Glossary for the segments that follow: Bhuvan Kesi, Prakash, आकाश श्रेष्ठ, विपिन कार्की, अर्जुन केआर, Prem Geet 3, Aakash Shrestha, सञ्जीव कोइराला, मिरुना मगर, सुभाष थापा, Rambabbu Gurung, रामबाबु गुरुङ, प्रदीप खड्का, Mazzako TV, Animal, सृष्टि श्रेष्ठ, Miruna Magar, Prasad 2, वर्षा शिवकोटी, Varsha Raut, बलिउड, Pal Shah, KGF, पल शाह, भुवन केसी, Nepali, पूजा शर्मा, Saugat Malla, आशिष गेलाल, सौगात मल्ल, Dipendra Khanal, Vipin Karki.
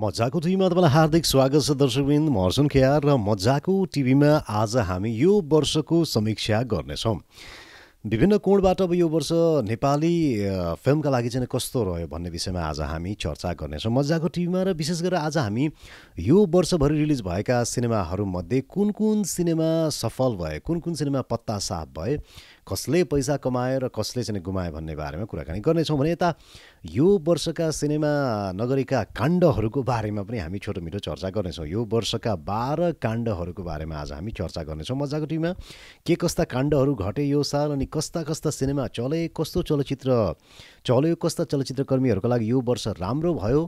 मज्जाको टिभीमा तपाईलाई हार्दिक स्वागत छ दर्शकवृन्द। म अर्जुन केआर र मज्जाको टिभीमा आज हामी यो वर्षको समीक्षा गर्नेछौँ। विभिन्न कोणबाट अब यो वर्ष नेपाली फिल्मका लागि चाहिँ कस्तो रह्यो भन्ने विषयमा आज हामी चर्चा गर्नेछौँ मज्जाको टिभीमा। र विशेष गरेर आज हामी यो वर्षभरि रिलिज भएका सिनेमाहरूमध्ये कुन कुन सिनेमा सफल भए, कुन कुन सिनेमा पत्ता साफ भए, कसले पैसा कमायो र कसले चाहिँ गुमायो भन्ने बारेमा कुराकानी गर्नेछौँ भने यता यो वर्षका सिनेमा नगरीका काण्डहरूको बारेमा पनि हामी छोटो मिठो चर्चा गर्नेछौँ। यो वर्षका 12 काण्डहरूको बारेमा आज हामी चर्चा गर्नेछौँ मज्जाको टिभीमा। के कस्ता काण्डहरू घटे यो साल, अनि कस्ता कस्ता सिनेमा चले, कस्तो चलचित्र चल्यो, कस्ता चलचित्रकर्मीहरूको लागि यो वर्ष राम्रो भयो,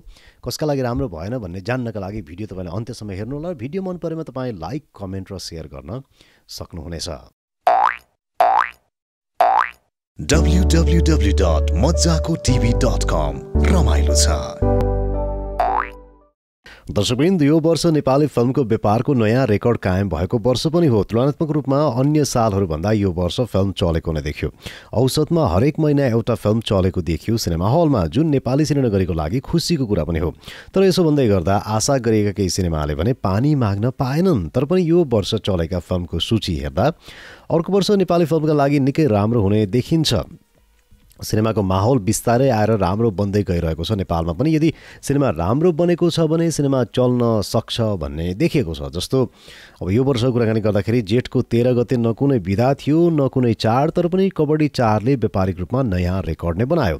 कसका लागि राम्रो भएन भन्ने जान्नका लागि भिडियो तपाईले अन्त्यसम्म हेर्नुहोला। भिडियो मन परेमा तपाईले लाइक, कमेन्ट र शेयर गर्न सक्नुहुनेछ। www.mazzakotv.com रमाइलो छ। दर्शकवृन्द, यो वर्ष नेपाली फिल्मको व्यापारको नयाँ रेकर्ड कायम भएको वर्ष पनि हो। तुलनात्मक रूपमा अन्य सालहरूभन्दा यो वर्ष फिल्म चलेको नै देखियो। औसतमा हरेक महिना एउटा फिल्म चलेको देखियो सिनेमा हलमा, जुन नेपाली सिनेनगरीको लागि खुसीको कुरा पनि हो। तर यसो भन्दै गर्दा आशा गरेका केही सिनेमाले भने पानी माग्न पाएनन्। तर पनि यो वर्ष चलेका फिल्मको सूची हेर्दा अर्को वर्ष नेपाली फिल्मका लागि निकै राम्रो हुने देखिन्छ। सिनेमाको माहौल बिस्तारै आएर राम्रो बन्दै गइरहेको छ। नेपालमा पनि यदि सिनेमा राम्रो बनेको छ भने सिनेमा चल्न सक्छ भन्ने देखिएको छ। जस्तो अब यो वर्षको कुराकानी गर्दाखेरि जेठको 13 गते न कुनै बिदा थियो न कुनै चाड, तर पनि कबड्डी 4 ले व्यापारिक रूपमा नयाँ रेकर्ड नै बनायो।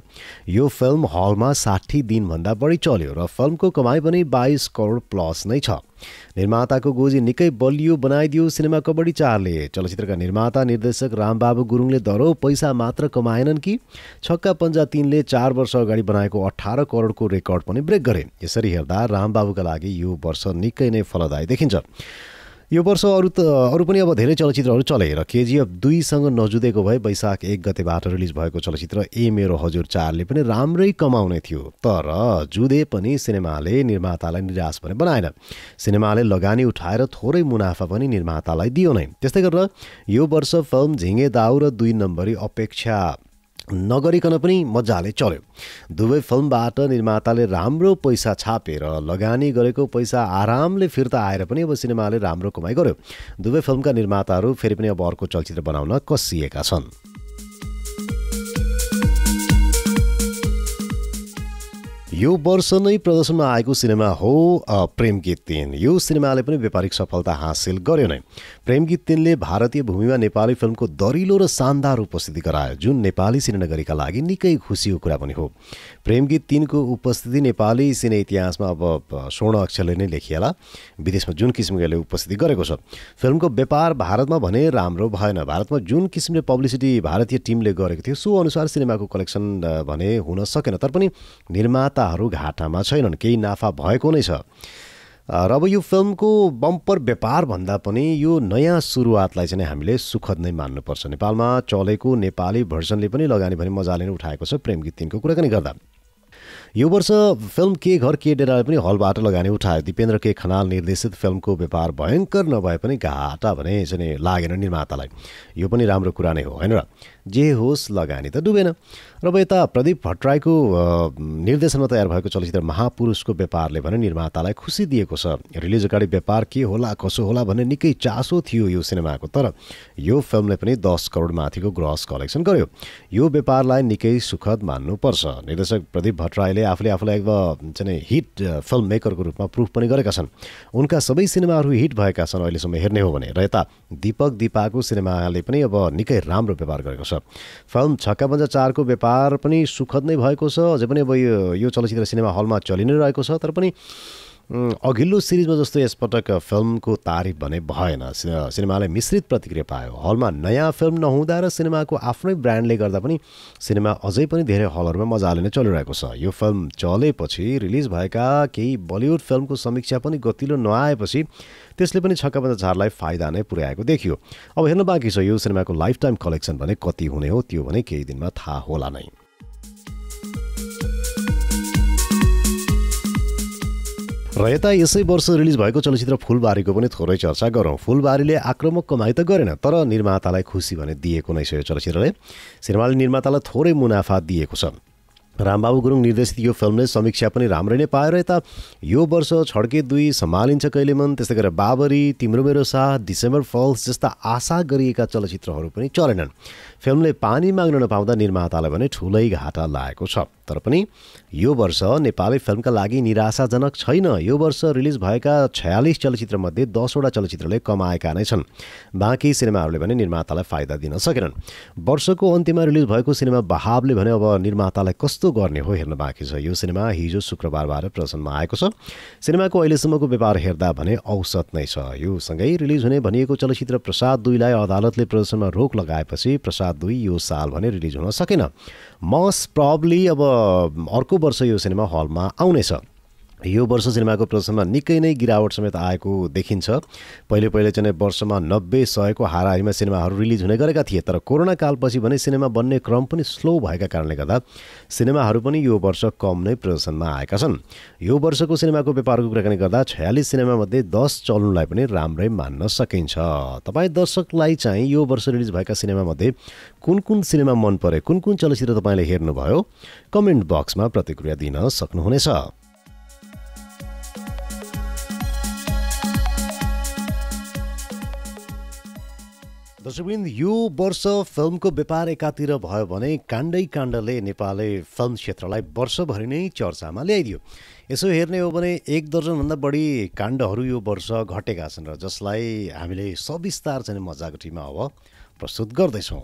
यो फिल्म हलमा 60 दिनभन्दा बढी चल्यो र फिल्मको कमाई पनि 22 करोड प्लस नै छ। निर्माताको गोजी निकै बलियो बनाइदियो सिनेमा कबड्डी 4 ले। चलचित्रका निर्माता निर्देशक रामबाबु गुरुङले धरो पैसा मात्र कमाएनन् कि छक्का पञ्जा 3 ले 4 वर्ष अगाडि बनाएको 18 करोडको रेकर्ड पनि ब्रेक गरे। यसरी हेर्दा रामबाबुका लागि यो वर्ष निकै नै फलदायी देखिन्छ। यो वर्ष अरू पनि अब धेरै चलचित्रहरू चले र KGF 2 सँग नजुदेको भए वैशाख 1 गतेबाट रिलिज भएको चलचित्र ए मेरो हजुर 4 ले पनि राम्रै कमाउने थियो। तर जुदे पनि सिनेमाले निर्मातालाई निराश भने बनाएन। सिनेमाले लगानी उठाएर थोरै मुनाफा पनि निर्मातालाई दियो नै। त्यस्तै गरेर यो वर्ष फिल्म झिङ्गे दाउ र 2 नम्बरी अपेक्षा नगरिकन पनि मजाले चल्यो। दुवै फिल्मबाट निर्माताले राम्रो पैसा छापेर लगानी गरेको पैसा आरामले फिर्ता आएर पनि अब सिनेमाले राम्रो कमाई गर्यो। दुवै फिल्मका निर्माताहरू फेरि पनि अब अर्को चलचित्र बनाउन कसिएका छन्। यो वर्ष नै प्रदर्शनमा आएको सिनेमा हो प्रेम गीत 3। यो सिनेमाले पनि व्यापारिक सफलता हासिल गर्यो नै। प्रेम गीत 3 ले भारतीय भूमिमा नेपाली फिल्मको दरिलो र शानदार उपस्थिति गरायो, जुन नेपाली सिनेनगरीका लागि निकै खुसीको कुरा पनि हो। प्रेम गीत 3 को उपस्थिति नेपाली सिने इतिहासमा अब स्वर्ण अक्षरले नै लेखिएला। विदेशमा जुन किसिमले उपस्थिति गरेको छ फिल्मको व्यापार भारतमा भने राम्रो भएन। भारतमा जुन किसिमले पब्लिसिटी भारतीय टिमले गरेको थियो सो अनुसार सिनेमाको कलेक्सन भने हुन सकेन। तर पनि निर्माता घाटामा छैनन्, केही नाफा भएको नै छ। र अब यो फिल्मको बम्पर व्यापार भन्दा पनि यो नयाँ सुरुवातलाई चाहिँ हामीले सुखद नै मान्नुपर्छ। नेपालमा चलेको नेपाली भर्जनले पनि लगानी भने मजाले नै उठाएको छ। प्रेम गीत 3 को कुराकानी गर्दा यो वर्ष फिल्म के घर के डेराले पनि हलबाट लगानी उठायो। दिपेन्द्र के खनाल निर्देशित फिल्मको व्यापार भयङ्कर नभए पनि घाटा भने चाहिँ लागेन निर्मातालाई। यो पनि राम्रो कुरा नै हो, होइन र? जे होस् लगानी त डुबेन। र अब यता प्रदीप भट्टराईको निर्देशनमा तयार भएको चलचित्र महापुरुषको व्यापारले भने निर्मातालाई खुसी दिएको छ। रिलिज अगाडि व्यापार के होला कसो होला भन्ने निकै चासो थियो यो सिनेमाको। तर यो फिल्मले पनि 10 करोड माथिको ग्रस कलेक्सन गर्यो। यो व्यापारलाई निकै सुखद मान्नुपर्छ। निर्देशक प्रदीप भट्टराईले आफूले आफूलाई चाहिँ हिट फिल्म मेकरको रूपमा प्रुफ पनि गरेका छन्। उनका सबै सिनेमाहरू हिट भएका छन् अहिलेसम्म हेर्ने हो भने। र यता दीपक दिपाको सिनेमाले पनि अब निकै राम्रो व्यापार गरेको छ। फिल्म छक्का पञ्जा 4 को व्यापार पनि सुखद नै भएको छ। अझै पनि अब यो चलचित्र सिनेमा हलमा चलि नै रहेको छ। तर पनि अघिल्लो सिरिजमा जस्तो यसपटक फिल्मको तारिफ भने भएन। सिनेमाले मिश्रित प्रतिक्रिया पायो। हलमा नयाँ फिल्म नहुँदा र सिनेमाको आफ्नै ब्रान्डले गर्दा पनि सिनेमा अझै पनि धेरै हलहरूमा मजाले नै चलिरहेको छ। यो फिल्म चलेपछि रिलिज भएका केही बलिउड फिल्मको समीक्षा पनि गतिलो नआएपछि त्यसले पनि छक्का पञ्जा 4 लाई फाइदा नै पुर्याएको देखियो। अब हेर्न बाँकी छ यो सिनेमाको लाइफ टाइम कलेक्सन भने कति हुने हो। त्यो भने केही दिनमा थाहा होला नै। र यता यसै वर्ष रिलिज भएको चलचित्र फुलबारीको पनि थोरै चर्चा गरौँ। फुलबारीले आक्रामक कमाई त गरेन, तर निर्मातालाई खुसी भने दिएको नै छ। यो चलचित्रले सिनेमाले निर्मातालाई थोरै मुनाफा दिएको छ। रामबाबू गुरुङ निर्देशित यो फिल्मले समीक्षापनि राम्रै नै पाएर यता यो वर्ष छड्के 2 सम्हालिन्छ कहिले मन, त्यसै गरेर बाबरी, तिम्रो मेरो साथ, डिसेम्बर फल्स जस्ता आशा गरिएका चलचित्रहरू पनि चलेनन्। फिल्मले पानी माग्न नपाउँदा निर्मातालाई भने ठूलै घाटा लागेको छ। तर पनि यो वर्ष नेपाली फिल्मका लागि निराशाजनक छैन। यो वर्ष रिलिज भएका 46 चलचित्रमध्ये 10 वटा चलचित्रले कमाएका नै छन्। बाँकी सिनेमाहरूले भने निर्मातालाई फाइदा दिन सकेनन्। वर्षको अन्त्यमा रिलिज भएको सिनेमा बहावले भने अब निर्मातालाई कस्तो गर्ने हो हेर्न बाँकी छ। यो सिनेमा हिजो शुक्रबारबाट प्रदर्शनमा आएको छ। सिनेमाको अहिलेसम्मको व्यापार हेर्दा भने औसत नै छ। यो सँगै रिलिज हुने भनिएको चलचित्र प्रसाद 2 लाई अदालतले प्रदर्शनमा रोक लगाएपछि प्रसाद 2 यो साल भने रिलिज हुन सकेन। मोस्ट प्रोबब्ली अब अर्को वर्ष यो सिनेमा हलमा आउनेछ। यो वर्ष सिनेमाको प्रदर्शनमा निकै नै गिरावट समेत आएको देखिन्छ। पहिले पहिले चाहिँ वर्षमा 90-100 को हाराहारीमा सिनेमाहरू रिलिज हुने गरेका थिए। तर कोरोना कालपछि भने सिनेमा बन्ने क्रम पनि स्लो भएका कारणले गर्दा सिनेमाहरू पनि यो वर्ष कम नै प्रदर्शनमा आएका छन्। यो वर्षको सिनेमाको व्यापारको कुराकानी गर्दा 46 सिनेमामध्ये 10 चल्नुलाई पनि राम्रै मान्न सकिन्छ। तपाई दर्शकलाई चाहिँ यो वर्ष रिलिज भएका सिनेमामध्ये कुन कुन सिनेमा मन पर्यो, कुन कुन चलचित्र तपाईले हेर्नुभयो, कमेन्ट बक्समा प्रतिक्रिया दिन सक्नुहुनेछ। दर्शकवृन्द, यो वर्ष फिल्मको व्यापार एकातिर भयो भने काण्डै काण्डले नेपाली फिल्म क्षेत्रलाई वर्षभरि नै चर्चामा ल्याइदियो। यसो हेर्ने हो भने 1 दर्जनभन्दा बढी काण्डहरू यो वर्ष घटेका छन् र जसलाई हामीले सविस्तार चाहिँ मजाको टिममा अब प्रस्तुत गर्दैछौँ।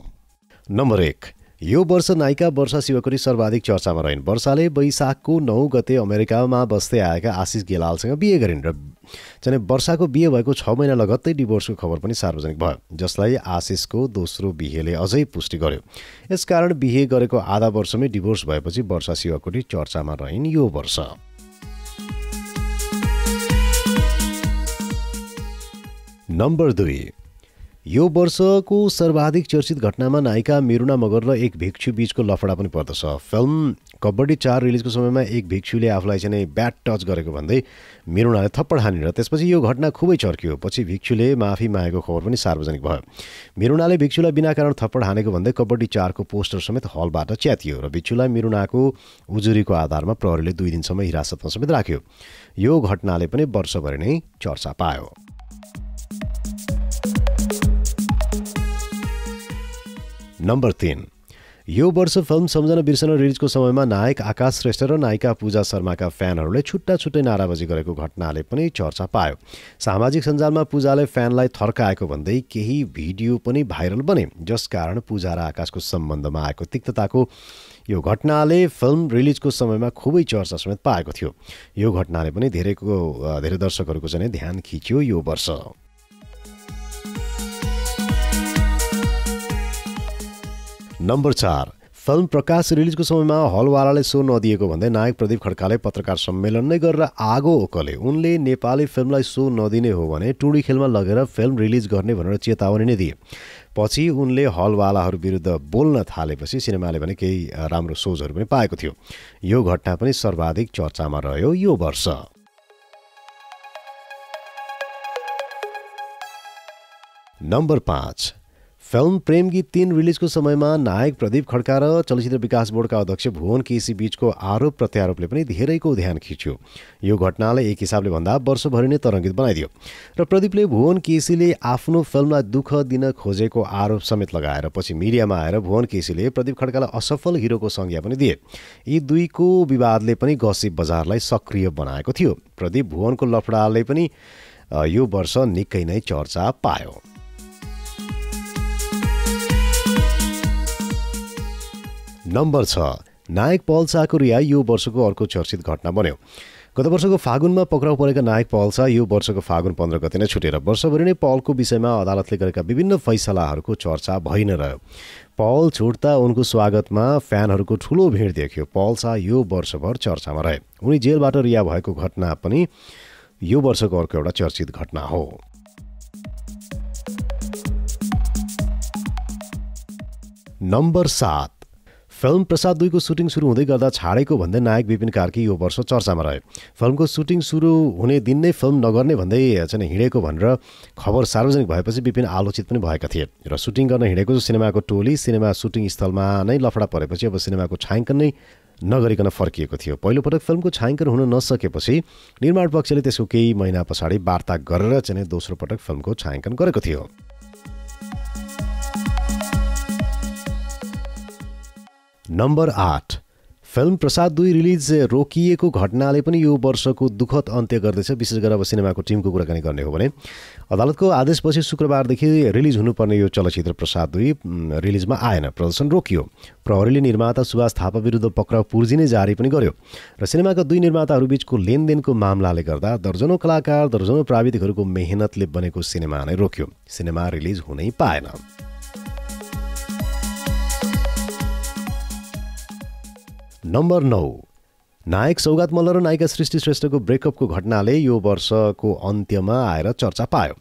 नम्बर 1, यो वर्ष नायिका वर्षा शिवकोटी सर्वाधिक चर्चामा रहिन्। वर्षाले वैशाखको 9 गते अमेरिकामा बस्दै आएका आशिष गेलालसँग बिहे गरिन् र चाहिँ वर्षाको बिहे भएको 6 महिना लगत्तै डिभोर्सको खबर पनि सार्वजनिक भयो, जसलाई आशिषको दोस्रो बिहेले अझै पुष्टि गर्यो। यसकारण बिहे गरेको आधा वर्षमै डिभोर्स भएपछि वर्षा शिवकोटी चर्चामा रहिन् यो वर्ष। नम्बर 2, यो वर्षको सर्वाधिक चर्चित घटनामा नायिका मिरुना मगर र एक भिक्षु बीचको लफडा पनि पर्दछ। फिल्म कबड्डी 4 रिलिजको समयमा एक भिक्षुले आफूलाई चाहिँ ब्याड टच गरेको भन्दै मिरुनाले थप्पड हानिन् र त्यसपछि यो घटना खुबै चर्कियो। पछि भिक्षुले माफी मागेको खबर पनि सार्वजनिक भयो। मिरुनाले भिक्षुलाई बिना कारण थप्पड हानेको भन्दै कबड्डी 4 को पोस्टर समेत हलबाट च्यातियो र भिक्षुलाई मिरुनाको उजुरीको आधारमा प्रहरीले 2 दिनसम्म हिरासतमा समेत राख्यो। यो घटनाले पनि वर्षभरि नै चर्चा पायो। नम्बर 3, यो वर्ष फिल्म सम्झना बिर्सना रिलिजको समयमा नायक आकाश श्रेष्ठ र नायिका पूजा शर्माका फ्यानहरूले छुट्टा छुट्टै नाराबाजी गरेको घटनाले पनि चर्चा पायो। सामाजिक सञ्जालमा पूजाले फ्यानलाई थर्काएको भन्दै केही भिडियो पनि भाइरल बने, जसकारण पूजा र आकाशको सम्बन्धमा आएको तिक्तताको यो घटनाले फिल्म रिलिजको समयमा खुबै चर्चा समेत पाएको थियो। यो घटनाले पनि धेरै दर्शकहरूको चाहिँ ध्यान खिच्यो यो वर्ष। नम्बर 4, फिल्म प्रकाश रिलिजको समयमा हलवालाले सो नदिएको भन्दै नायक प्रदीप खड्काले पत्रकार सम्मेलन नै गरेर आगो ओकले। उनले नेपाली फिल्मलाई सो नदिने हो भने टुडी खेलमा लगेर फिल्म रिलिज गर्ने भनेर चेतावनी नै दिए। पछि उनले हलवालाहरू विरुद्ध बोल्न थालेपछि सिनेमाले भने केही राम्रो सोझहरू पनि पाएको थियो। यो घटना पनि सर्वाधिक चर्चामा रह्यो यो वर्ष। नम्बर 5, फिल्म प्रेम गीत 3 रिलिजको समयमा नायक प्रदीप खड्का र चलचित्र विकास बोर्डका अध्यक्ष भुवन केसी बीचको आरोप प्रत्यारोपले पनि धेरैको ध्यान खिच्यो। यो घटनाले एक हिसाबले भन्दा वर्षभरि नै तरङ्गित बनाइदियो र प्रदीपले भुवन केसीले आफ्नो फिल्मलाई दुःख दिन खोजेको आरोप समेत लगाएर पछि मिडियामा आएर भुवन केसीले प्रदीप खड्कालाई असफल हिरोको संज्ञा पनि दिए। यी दुईको विवादले पनि गसिप बजारलाई सक्रिय बनाएको थियो। प्रदीप भुवनको लफडाले पनि यो वर्ष निकै नै चर्चा पायो। नम्बर 6, नायक पल शाहको रिहाई यो वर्षको अर्को चर्चित घटना बन्यो। गत वर्षको फागुनमा पक्राउ परेका नायक पल शाह यो वर्षको फागुन 15 गते नै छुटेर वर्षभरि नै पलको विषयमा अदालतले गरेका विभिन्न फैसलाहरूको चर्चा भइ नै रह्यो। पल छुट्दा उनको स्वागतमा फ्यानहरूको ठूलो भिड देखियो। पल शाह यो वर्षभर चर्चामा रहे। उनी जेलबाट रिहा भएको घटना पनि यो वर्षको अर्को एउटा चर्चित घटना हो। नम्बर 7, फिल्म प्रसाद 2 को सुटिङ सुरु हुँदै गर्दा छाडेको भन्दै नायक विपिन कार्की यो वर्ष चर्चामा रहे। फिल्मको सुटिङ सुरु हुने दिन नै फिल्म नगर्ने भन्दै चाहिँ हिँडेको भनेर खबर सार्वजनिक भएपछि विपिन आलोचित पनि भएका थिए र सुटिङ गर्न हिँडेको सिनेमाको टोली सिनेमा सुटिङ स्थलमा नै लफडा परेपछि अब सिनेमाको छायाङ्कन नै नगरिकन फर्किएको थियो। पहिलोपटक फिल्मको छायाङ्कन हुन नसकेपछि निर्माण पक्षले त्यसको केही महिना पछाडि वार्ता गरेर चाहिँ दोस्रो पटक फिल्मको छायाङ्कन गरेको थियो। नम्बर 8। फिल्म प्रसाद 2 रिलिज रोकिएको घटनाले पनि यो वर्षको दुखद अन्त्य गर्दैछ। विशेष गरेर अब सिनेमाको टिमको कुराकानी गर्ने हो भने अदालतको आदेशपछि शुक्रबारदेखि रिलिज हुनुपर्ने यो चलचित्र प्रसाद 2 रिलिजमा आएन, प्रदर्शन रोकियो। प्रहरीले निर्माता सुभाष थापा विरुद्ध पक्राउ पूर्जी नै जारी पनि गर्यो र सिनेमाका दुई निर्माताहरू बीचको लेनदेनको मामलाले गर्दा दर्जनौं कलाकार दर्जनौं प्राविधिकहरूको मेहनतले बनेको सिनेमा नै रोकियो, सिनेमा रिलिज हुनै पाएन। नम्बर 9। नायक सौगात मल्ल र नायिका सृष्टि श्रेष्ठको ब्रेकअपको घटनाले यो वर्षको अन्त्यमा आएर चर्चा पायो।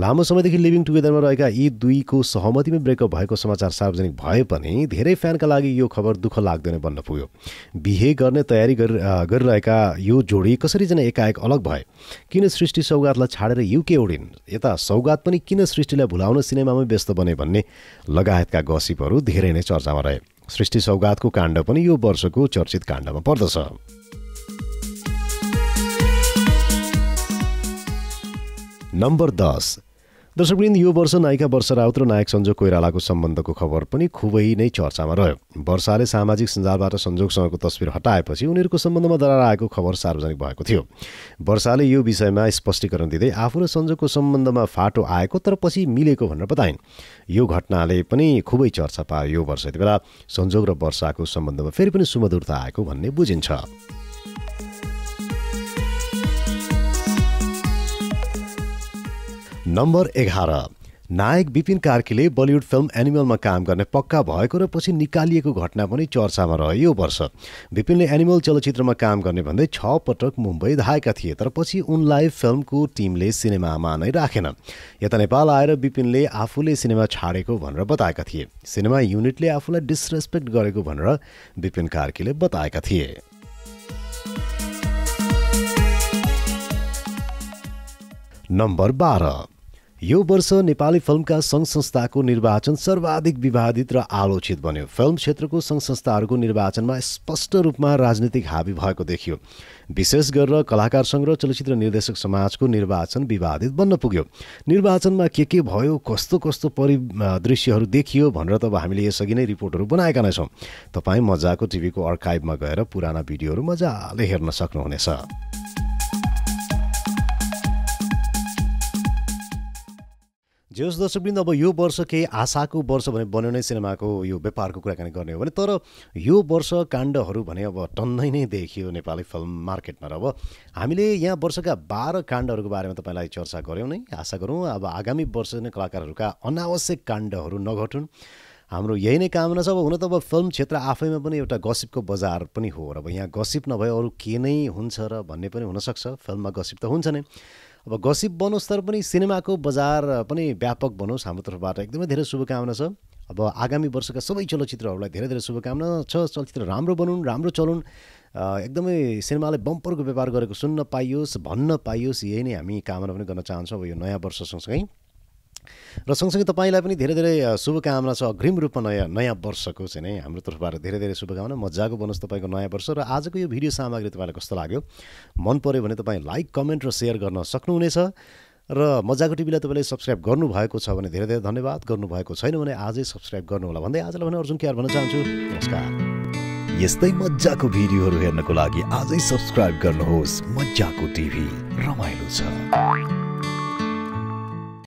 लामो समयदेखि लिभिङ टुगेदरमा रहेका यी दुईको सहमतिमै ब्रेकअप भएको समाचार सार्वजनिक भए पनि धेरै फ्यानका लागि यो खबर दुःख लाग्दैन बन्न पुग्यो। बिहे गर्ने तयारी गरिरहेका यो जोडी कसरी जना एकाएक अलग भए? किन सृष्टि सौगातलाई छाडेर युके उडिन्? यता सौगात पनि किन सृष्टिलाई भुलाउन सिनेमामै व्यस्त बने भन्ने लगायतका गसिपहरू धेरै नै चर्चामा रहे। सृष्टि सौगातको काण्ड पनि यो वर्षको चर्चित काण्डमा पर्दछ। नम्बर 10। दर्शकवृन्द, यो वर्ष नायिका वर्षा राउत र नायक सञ्जीव कोइरालाको सम्बन्धको खबर पनि खुबै नै चर्चामा रह्यो। वर्षाले सामाजिक सञ्जालबाट सञ्जीवसँगको तस्विर हटाएपछि उनीहरूको सम्बन्धमा दरार आएको खबर सार्वजनिक भएको थियो। वर्षाले यो विषयमा स्पष्टीकरण दिँदै आफू र सञ्जीवको सम्बन्धमा फाटो आएको तर पछि मिलेको भनेर बताइन्। यो घटनाले पनि खुबै चर्चा पायो। यो वर्ष यतिबेला सञ्जीव र वर्षाको सम्बन्धमा फेरि पनि सुमधुरता आएको भन्ने बुझिन्छ। नम्बर 11। नायक विपिन कार्कीले बलिउड फिल्म एनिमलमा काम गर्ने पक्का भएको र पछि निकालिएको घटना पनि चर्चामा रह्यो। यो वर्ष विपिनले एनिमल चलचित्रमा काम गर्ने भन्दै 6 पटक मुम्बई धाएका थिए तर पछि उनलाई फिल्मको टिमले सिनेमामा नै राखेन। यता नेपाल आएर विपिनले आफूले सिनेमा छाडेको भनेर बताएका थिए। सिनेमा युनिटले आफूलाई डिसरेस्पेक्ट गरेको भनेर विपिन कार्कीले बताएका थिए। नम्बर 12। यो वर्ष नेपाली फिल्मका सङ्घ संस्थाको निर्वाचन सर्वाधिक विवादित र आलोचित बन्यो। फिल्म क्षेत्रको सङ्घ संस्थाहरूको निर्वाचनमा स्पष्ट रूपमा राजनीतिक हावी भएको देखियो। विशेष गरेर कलाकार सङ्घ र चलचित्र निर्देशक समाजको निर्वाचन विवादित बन्न पुग्यो। निर्वाचनमा के भयो, कस्तो कस्तो परिदृश्यहरू देखियो भनेर तब हामीले यसअघि नै रिपोर्टहरू बनाएका नै छौँ। तपाईँ मजाको टिभीको आर्काइभमा गएर पुराना भिडियोहरू मजाले हेर्न सक्नुहुनेछ। जेस दर्शकवृन्द, अब यो वर्ष केही आशाको वर्ष भने बन्यो नै सिनेमाको यो व्यापारको कुराकानी गर्ने हो भने। तर यो वर्ष काण्डहरू भने अब टन्नै नै देखियो नेपाली फिल्म मार्केटमा। र अब हामीले यहाँ वर्षका 12 काण्डहरूको बारेमा तपाईँलाई चर्चा गऱ्यौँ नै। आशा गरौँ अब आगामी वर्ष नै कलाकारहरूका अनावश्यक काण्डहरू नघटुन्, हाम्रो यही नै कामना छ। अब हुन त अब फिल्म क्षेत्र आफैमा पनि एउटा गसिपको बजार पनि हो र अब यहाँ गसिप नभए अरू के नै हुन्छ र भन्ने पनि हुनसक्छ। फिल्ममा गसिप त हुन्छ नै, अब गसिप बनोस् तर पनि सिनेमाको बजार पनि व्यापक बनोस्। हाम्रो तर्फबाट एकदमै धेरै शुभकामना छ। अब आगामी वर्षका सबै चलचित्रहरूलाई धेरै धेरै शुभकामना छ। चलचित्र राम्रो बनुन्, राम्रो चलुन्, एकदमै सिनेमाले बम्परको व्यापार गरेको सुन्न पाइयोस्, भन्न पाइयोस्, यही नै हामी कामना पनि गर्न चाहन्छौँ। अब यो नयाँ वर्ष सँगसँगै र सँगसँगै तपाईँलाई पनि धेरै धेरै शुभकामना छ। अग्रिम रूपमा नयाँ वर्षको चाहिँ नै हाम्रो तर्फबाट धेरै धेरै शुभकामना। मजाको बनोस् तपाईँको नयाँ वर्ष। र आजको यो भिडियो सामग्री तपाईँलाई कस्तो लाग्यो, मन पर्यो भने तपाईँ लाइक, कमेन्ट र सेयर गर्न सक्नुहुनेछ। र मजाको टिभीलाई तपाईँले सब्सक्राइब गर्नुभएको छ भने धेरै धेरै धन्यवाद, गर्नुभएको छैन भने आजै सब्सक्राइब गर्नुहोला भन्दै आजलाई भने अर्जुन क्यार भन्न चाहन्छु। नमस्कार। यस्तै मजाको भिडियोहरू हेर्नको लागि आजै सब्सक्राइब गर्नुहोस् मजाको टिभी, रमाइलो छ।